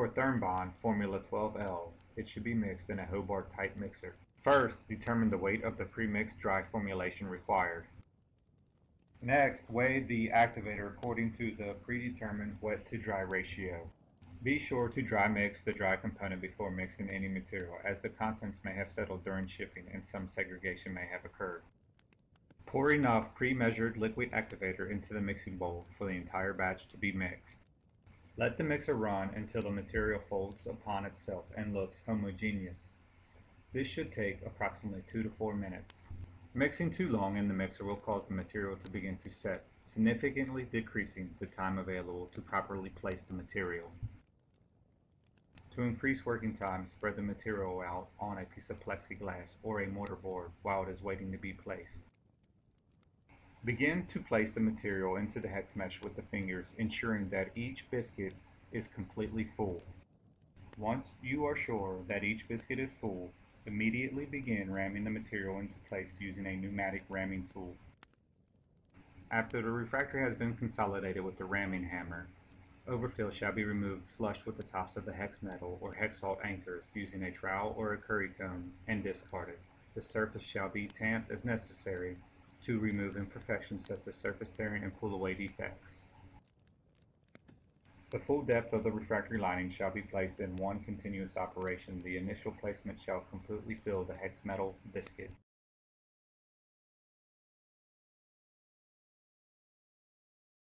For Thermbond Formula 12L, it should be mixed in a Hobart type mixer. First, determine the weight of the pre-mixed dry formulation required. Next, weigh the activator according to the predetermined wet to dry ratio. Be sure to dry mix the dry component before mixing any material, as the contents may have settled during shipping and some segregation may have occurred. Pour enough pre-measured liquid activator into the mixing bowl for the entire batch to be mixed. Let the mixer run until the material folds upon itself and looks homogeneous. This should take approximately 2 to 4 minutes. Mixing too long in the mixer will cause the material to begin to set, significantly decreasing the time available to properly place the material. To increase working time, spread the material out on a piece of plexiglass or a mortarboard while it is waiting to be placed. Begin to place the material into the hex mesh with the fingers, ensuring that each biscuit is completely full. Once you are sure that each biscuit is full, immediately begin ramming the material into place using a pneumatic ramming tool. After the refractor has been consolidated with the ramming hammer, overfill shall be removed flush with the tops of the hex metal or hex salt anchors using a trowel or a curry comb and discarded. The surface shall be tamped as necessary to remove imperfections such as surface tearing and pull away defects. The full depth of the refractory lining shall be placed in one continuous operation. The initial placement shall completely fill the hex metal biscuit.